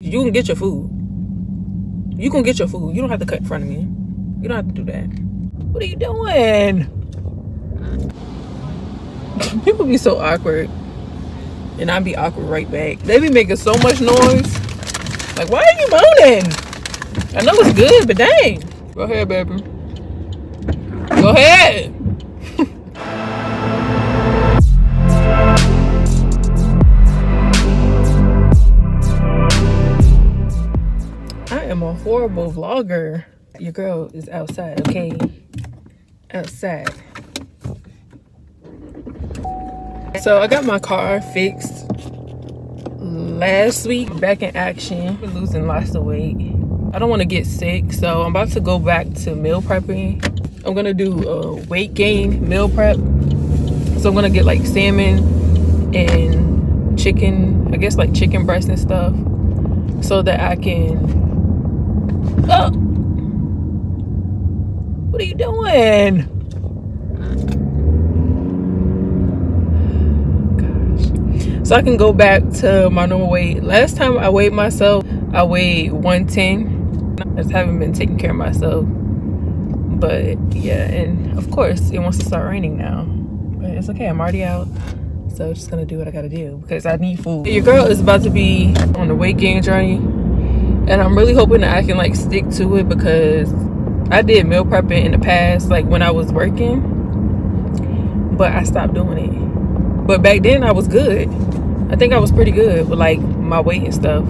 You can get your food. You can get your food. You don't have to cut in front of me. You don't have to do that. What are you doing? People be so awkward. And I be awkward right back. They be making so much noise. Like, why are you moaning? I know it's good, but dang. Go ahead, baby. Go ahead. I am a horrible vlogger. Your girl is outside, okay? Outside. So I got my car fixed last week. Back in action. I've been losing lots of weight. I don't want to get sick, so I'm about to go back to meal prepping. I'm gonna do a weight gain meal prep. So I'm gonna get like salmon and chicken, I guess like chicken breast and stuff, so that I can. Oh, what are you doing? So I can go back to my normal weight. Last time I weighed myself, I weighed 110. I just haven't been taking care of myself. But yeah, and of course it wants to start raining now. But it's okay, I'm already out. So I'm just gonna do what I gotta do because I need food. Your girl is about to be on the weight gain journey. And I'm really hoping that I can like stick to it because I did meal prepping in the past, like when I was working, but I stopped doing it. But back then I was good. I think I was pretty good with like my weight and stuff,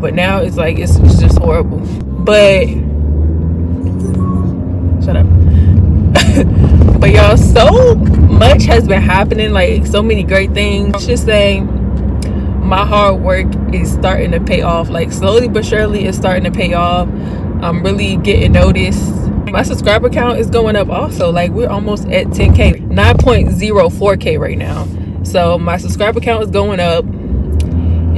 but now it's like it's just horrible. But shut up. But y'all, so much has been happening, like so many great things. I should say my hard work is starting to pay off, like slowly but surely it's starting to pay off. I'm really getting noticed. My subscriber count is going up also, like we're almost at 10k, 9.04k right now. So my subscriber count is going up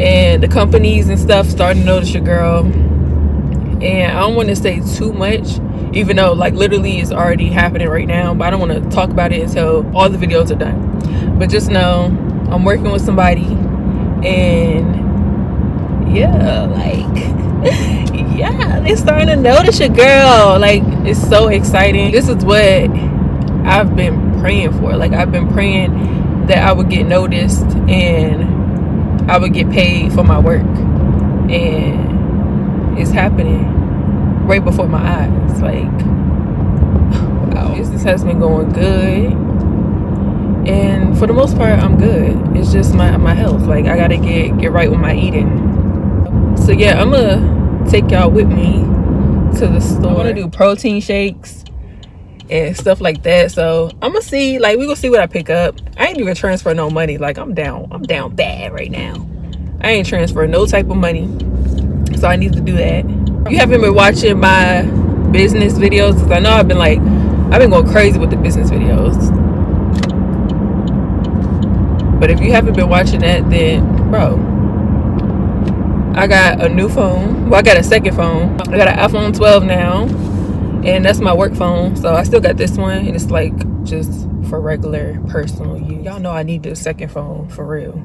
and the companies and stuff starting to notice your girl. And I don't want to say too much, even though like literally it's already happening right now, but I don't want to talk about it until all the videos are done. But just know I'm working with somebody, and yeah, like yeah, they're starting to notice your girl. Like it's so exciting. This is what I've been praying for. Like I've been praying that I would get noticed and I would get paid for my work, and it's happening right before my eyes. Like wow, business has been going good, and for the most part I'm good. It's just my health, like I gotta get right with my eating. So yeah, I'm gonna take y'all with me to the store. I want to do protein shakes and stuff like that, so I'm gonna see, like we gonna see what I pick up. I ain't even transfer no money, like I'm down bad right now. I ain't transfer no type of money, so I need to do that. You haven't been watching my business videos because I know I've been going crazy with the business videos, but if you haven't been watching that, then bro, I got a new phone. Well, I got a second phone. I got an iPhone 12 now, and that's my work phone. So I still got this one, and it's like just for regular personal use. Y'all know I need the second phone for real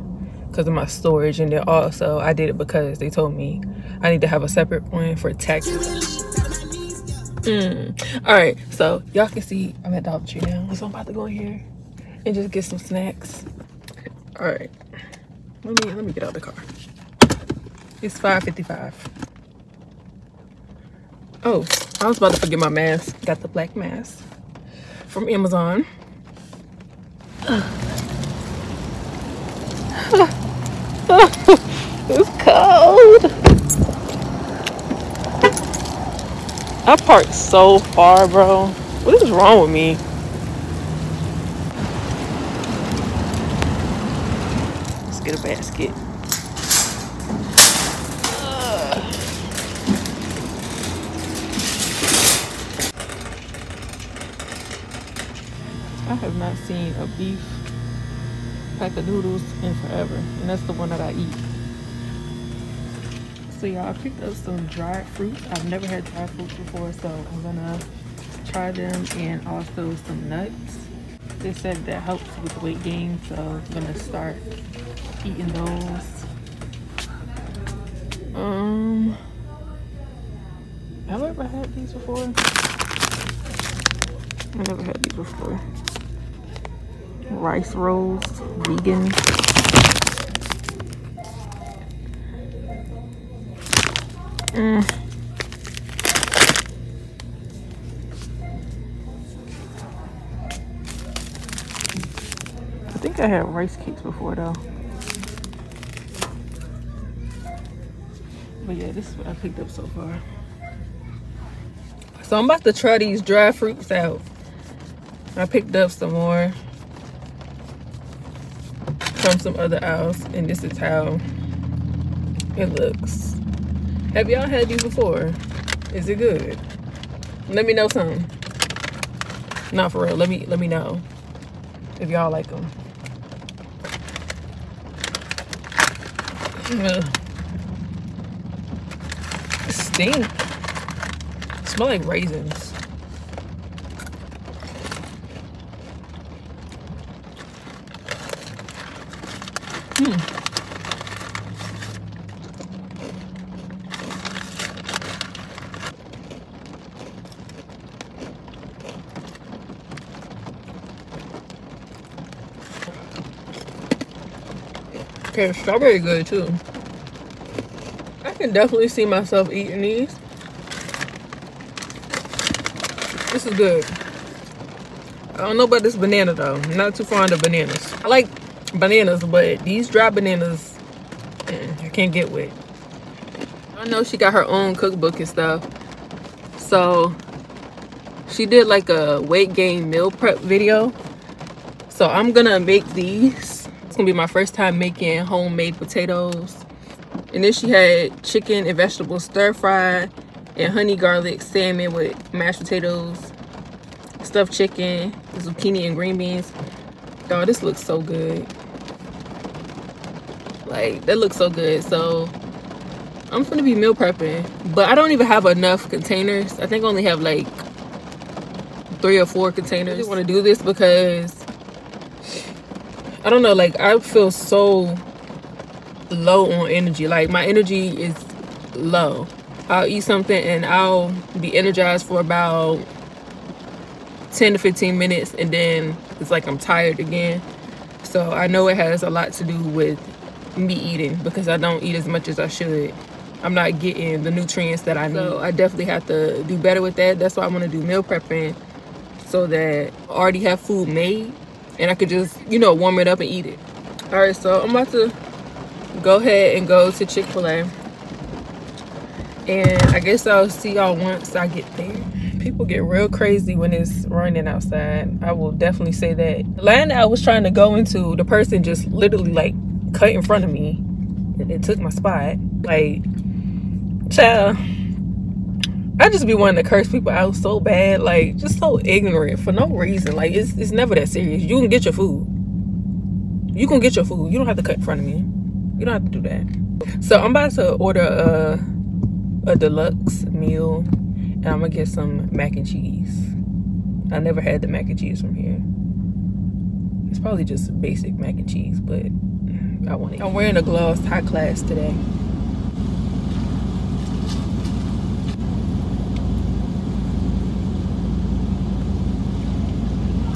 because of my storage, and then also I did it because they told me I need to have a separate one for taxes. All right, so y'all can see I'm at Dollar Tree now, so I'm about to go in here and just get some snacks. All right, let me get out of the car. It's 5:55. Oh, I was about to forget my mask. Got the black mask from Amazon. It's cold. I parked so far, bro. What is wrong with me? Let's get a basket. I have not seen a beef pack of noodles in forever, and that's the one that I eat. So y'all, I picked up some dried fruits. I've never had dried fruits before, so I'm gonna try them, and also some nuts. They said that helps with weight gain, so I'm gonna start eating those. Have I ever had these before? I've never had these before. Rice rolls, vegan. I think I had rice cakes before though. But yeah, this is what I picked up so far. So I'm about to try these dry fruits out. I picked up some more from some other aisles, and this is how it looks. Have y'all had these before? Is it good? Let me know some. Not for real. Let me know if y'all like them. Stink. Smell like raisins. Okay, strawberry good too. I can definitely see myself eating these. This is good. I don't know about this banana though. I'm not too fond of bananas. I like bananas, but these dry bananas I can't get with. I know she got her own cookbook and stuff, so she did like a weight gain meal prep video, so I'm gonna make these. It's gonna be my first time making homemade potatoes. And then she had chicken and vegetable stir fry and honey garlic salmon with mashed potatoes, stuffed chicken, zucchini and green beans. Y'all, this looks so good. Like, that looks so good. So I'm gonna be meal prepping, but I don't even have enough containers. I think I only have like 3 or 4 containers. I really want to do this because I don't know, like I feel so low on energy. Like my energy is low. I'll eat something and I'll be energized for about 10 to 15 minutes, and then it's like I'm tired again. So I know it has a lot to do with me eating because I don't eat as much as I should. I'm not getting the nutrients that I need. So I definitely have to do better with that. That's why I want to do meal prepping, so that I already have food made and I could just, you know, warm it up and eat it. All right, so I'm about to go ahead and go to Chick-fil-A, and I guess I'll see y'all once I get there. People get real crazy when it's raining outside. I will definitely say that. The line I was trying to go into, the person just literally like cut in front of me and it took my spot. Like, child, I just be wanting to curse people out so bad. Like, just so ignorant for no reason. Like, it's never that serious. You can get your food. You can get your food. You don't have to cut in front of me. You don't have to do that. So I'm about to order a deluxe meal. And I'm gonna get some mac and cheese. I never had the mac and cheese from here. It's probably just basic mac and cheese, but I want it. I'm wearing a gloss high class today.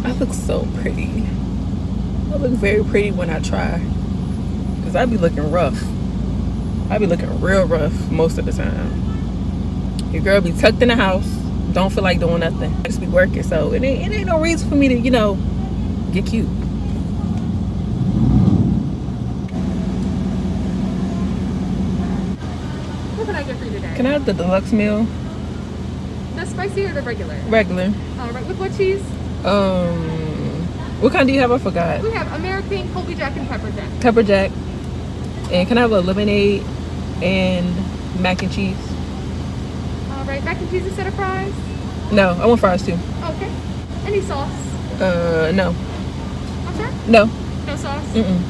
I look so pretty. I look very pretty when I try. Cause I be looking rough. I be looking real rough most of the time. Your girl be tucked in the house, don't feel like doing nothing. I just be working, so it ain't no reason for me to, you know, get cute. What can I get for you today? Can I have the deluxe meal? The spicy or the regular? Regular. All right, with what cheese? What kind do you have? I forgot. We have American, Colby Jack, and Pepper Jack. Pepper Jack. And can I have a lemonade and mac and cheese? Right, mac and cheese instead of fries? No, I want fries too. Okay. Any sauce? No. I'm sorry? No. No sauce? Mm-mm.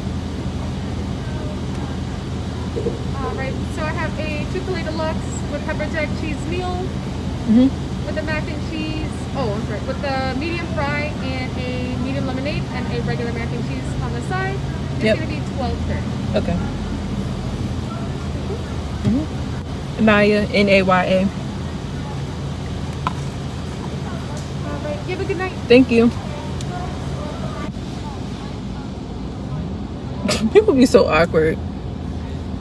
Alright, so I have a Chick-fil-A deluxe with pepper jack cheese meal. Mm-hmm. With the mac and cheese. Oh, I'm sorry. With the medium fry and a medium lemonade and a regular mac and cheese on the side. It's yep. Gonna be $12.30. Okay. Mm-hmm. Mm-hmm. Naya, N-A-Y-A. All right, have a good night. Thank you. People be so awkward,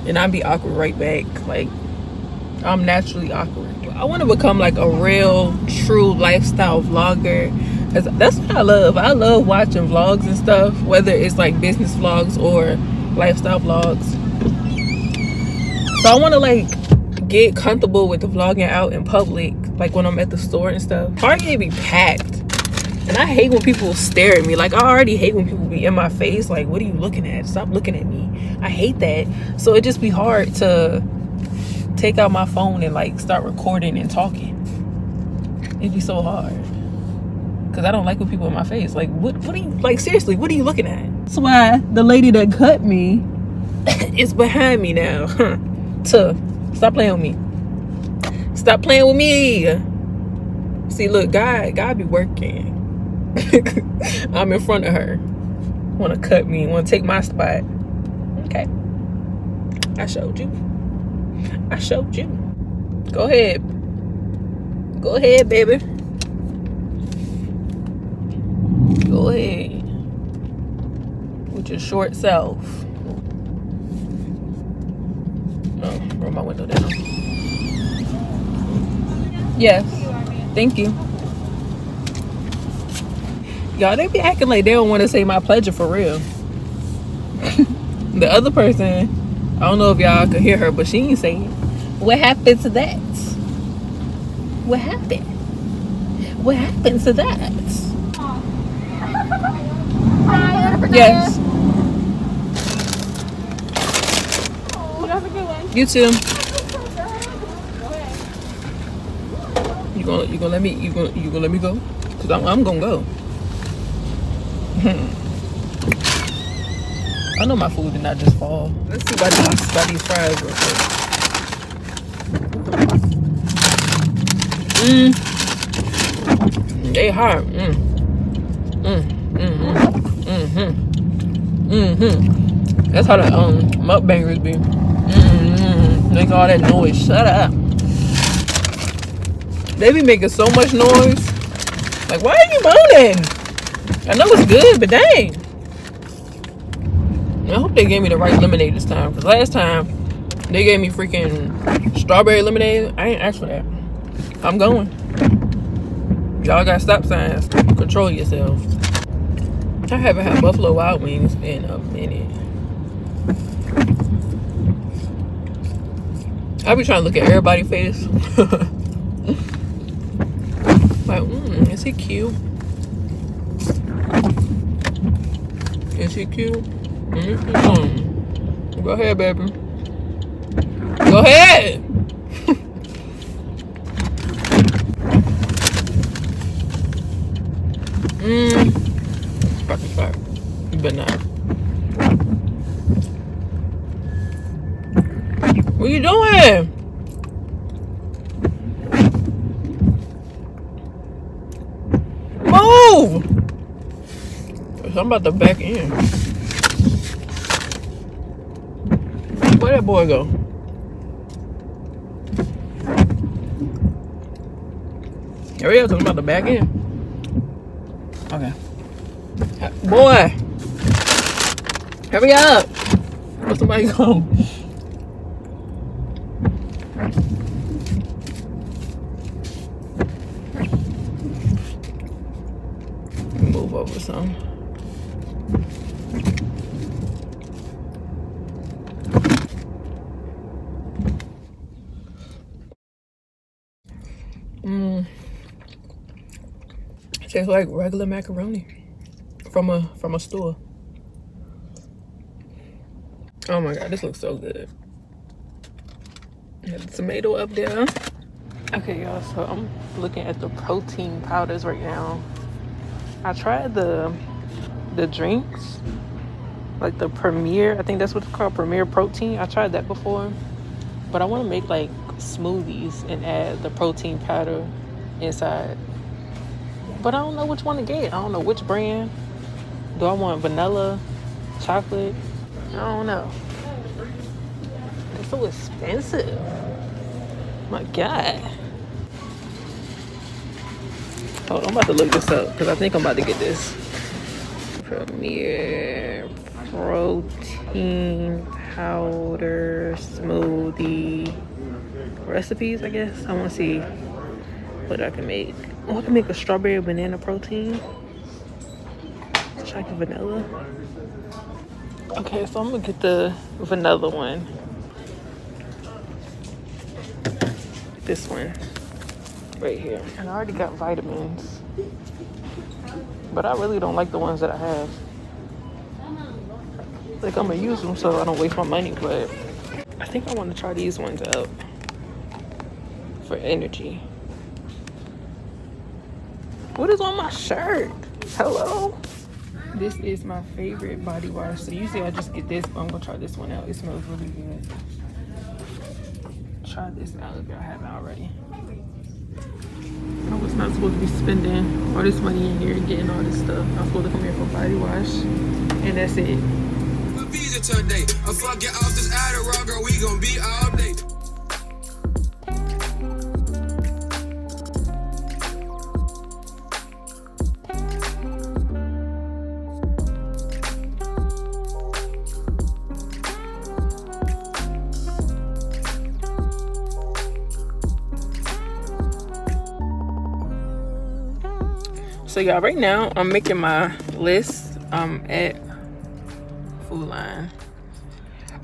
and I'd be awkward right back. Like, I'm naturally awkward. I want to become like a real, true lifestyle vlogger. That's what I love. I love watching vlogs and stuff, whether it's like business vlogs or lifestyle vlogs. So I want to like get comfortable with the vlogging out in public, like when I'm at the store and stuff. Target be packed, and I hate when people stare at me. Like, I already hate when people be in my face. Like, what are you looking at? Stop looking at me. I hate that. So it just be hard to take out my phone and like start recording and talking. It'd be so hard. Cause I don't like when people in my face. Like, what are you, like, seriously, what are you looking at? That's why the lady that cut me is behind me now. Huh. Tuh. Stop playing with me. Stop playing with me. See, look, God be working. I'm in front of her. Wanna cut me, wanna take my spot. Okay. I showed you. I showed you. Go ahead. Go ahead, baby. Go ahead with your short self. Oh, roll my window down. Yes, thank you. Y'all, they be acting like they don't want to say my pleasure for real. The other person, I don't know if y'all could hear her, but she ain't saying. What happened to that? What happened? What happened to that? Yes. You have a good one. You too. You gonna let me you gonna let me go? Cause I'm gonna go. I know my food did not just fall. Let's see about these fries real quick. They hard. That's how the mukbangers be. Make all that noise. Shut up. They be making so much noise. Like, why are you moaning? I know it's good, but dang. I hope they gave me the right lemonade this time, because last time they gave me freaking strawberry lemonade. I ain't asked for that. I'm going. Y'all got stop signs. Control yourselves. I haven't had Buffalo Wild Wings in a minute. I be trying to look at everybody's face. Like, is he cute? Is he cute? Go ahead, baby. Go ahead! Fucking fire. But not. What are you doing? Move! I'm about to back in. Where'd that boy go? Hurry up, 'cause I'm about to back in. Okay. Boy, hurry up! Let somebody go. Move over some. Tastes like regular macaroni. From a store. Oh my god, this looks so good. Got the tomato up there. Okay, y'all, so I'm looking at the protein powders right now. I tried the drinks, like the Premier, I think that's what it's called, Premier protein. I tried that before, but I want to make like smoothies and add the protein powder inside. But I don't know which one to get. I don't know which brand. Do I want vanilla, chocolate? I don't know. It's so expensive. my God. Hold on, I'm about to look this up because I think I'm about to get this. Premier protein powder smoothie recipes, I guess. I want to see what I can make. Oh, I can make a strawberry banana protein. Chocolate vanilla. Okay, so I'm gonna get the vanilla one. This one right here. And I already got vitamins, but I really don't like the ones that I have. Like, I'm gonna use them so I don't waste my money, but I think I want to try these ones out for energy. What is on my shirt? Hello? This is my favorite body wash. So usually I just get this, but I'm gonna try this one out. It smells really good. Try this out if y'all haven't already. I was not supposed to be spending all this money in here and getting all this stuff. I'm supposed to come here for a body wash, and that's it. We gonna be all day. So y'all, right now I'm making my list. I'm at Food Line.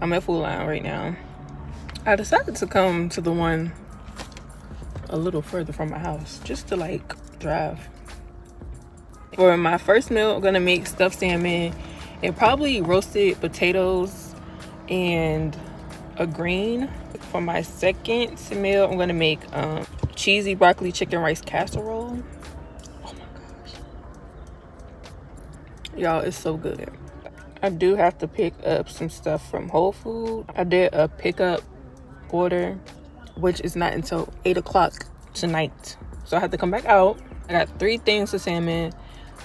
I'm at Food Line right now. I decided to come to the one a little further from my house just to like drive. For my first meal, I'm gonna make stuffed salmon and probably roasted potatoes and a green. For my second meal, I'm gonna make cheesy broccoli chicken rice casserole. Y'all, it's so good. I do have to pick up some stuff from Whole Foods. I did a pickup order, which is not until 8 o'clock tonight. So I have to come back out. I got 3 things of salmon,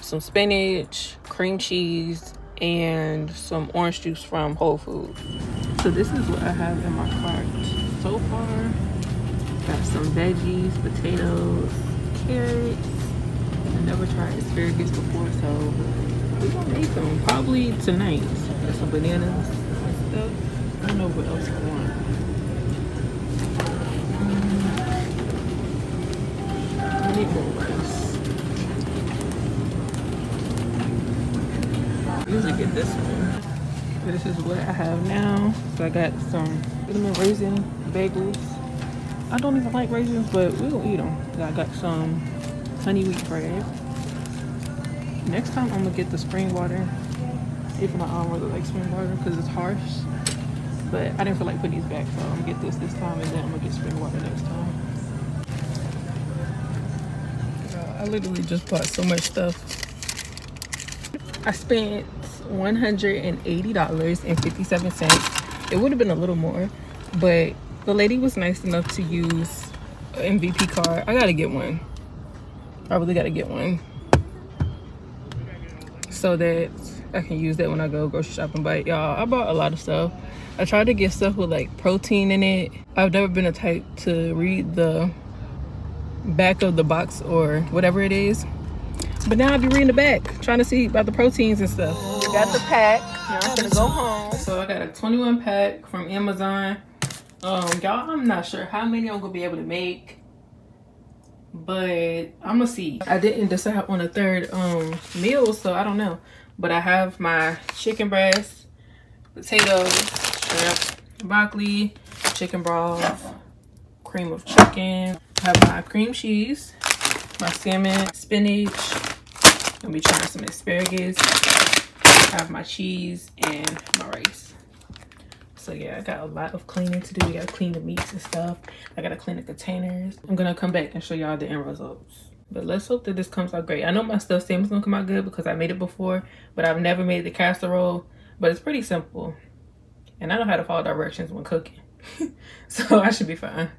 some spinach, cream cheese, and some orange juice from Whole Foods. So this is what I have in my cart so far. Got some veggies, potatoes, carrots. I never tried asparagus before, so we're gonna make them probably tonight. Got some bananas and stuff. I don't know what else I want. I need more rice. I usually get this one. This is what I have now. So I got some cinnamon raisin bagels. I don't even like raisins, but we'll eat them. I got some honey wheat bread. Next time I'm gonna get the spring water, even though I don't really like spring water because it's harsh, but I didn't feel like putting these back, so I'm gonna get this time, and then I'm gonna get spring water next time. I literally just bought so much stuff. I spent $180.57. It would have been a little more, but the lady was nice enough to use an MVP card. I gotta get one. I really gotta get one, so that I can use that when I go grocery shopping. But y'all, I bought a lot of stuff. I tried to get stuff with like protein in it. I've never been a type to read the back of the box or whatever it is, but now I'll be reading the back, trying to see about the proteins and stuff. I got the pack. Now I'm gonna go home. So I got a 21 pack from Amazon. Y'all, I'm not sure how many I'm gonna be able to make, but I'm gonna see. I didn't decide on a third meal, so I don't know, but I have my chicken breast, potatoes, shrimp, broccoli, chicken broth, cream of chicken. I have my cream cheese, my salmon, spinach. I'm gonna be trying some asparagus. I have my cheese and my rice. So yeah, I got a lot of cleaning to do. We gotta clean the meats and stuff. I gotta clean the containers. I'm gonna come back and show y'all the end results. But let's hope that this comes out great. I know my stuffed salmon's gonna come out good because I made it before, but I've never made the casserole. But it's pretty simple, and I know how to follow directions when cooking. So I should be fine.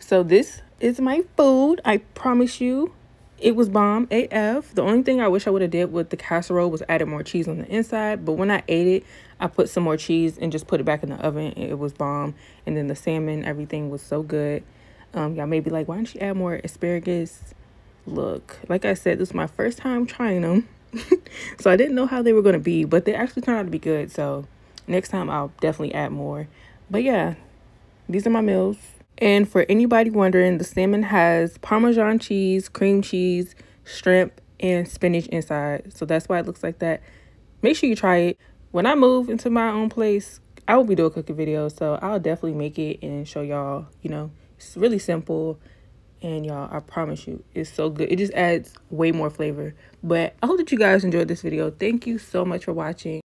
So this is my food, I promise you. It was bomb AF. The only thing I wish I would have did with the casserole was added more cheese on the inside. But when I ate it, I put some more cheese and just put it back in the oven. It was bomb. And then the salmon, everything was so good. Y'all may be like, why didn't you add more asparagus? Look, like I said, this is my first time trying them. So I didn't know how they were going to be. But they actually turned out to be good. So next time I'll definitely add more. But yeah, these are my meals. And for anybody wondering, the salmon has Parmesan cheese, cream cheese, shrimp, and spinach inside. So that's why it looks like that. Make sure you try it. When I move into my own place, I will be doing cooking videos. So I'll definitely make it and show y'all, you know, it's really simple. And y'all, I promise you, it's so good. It just adds way more flavor. But I hope that you guys enjoyed this video. Thank you so much for watching.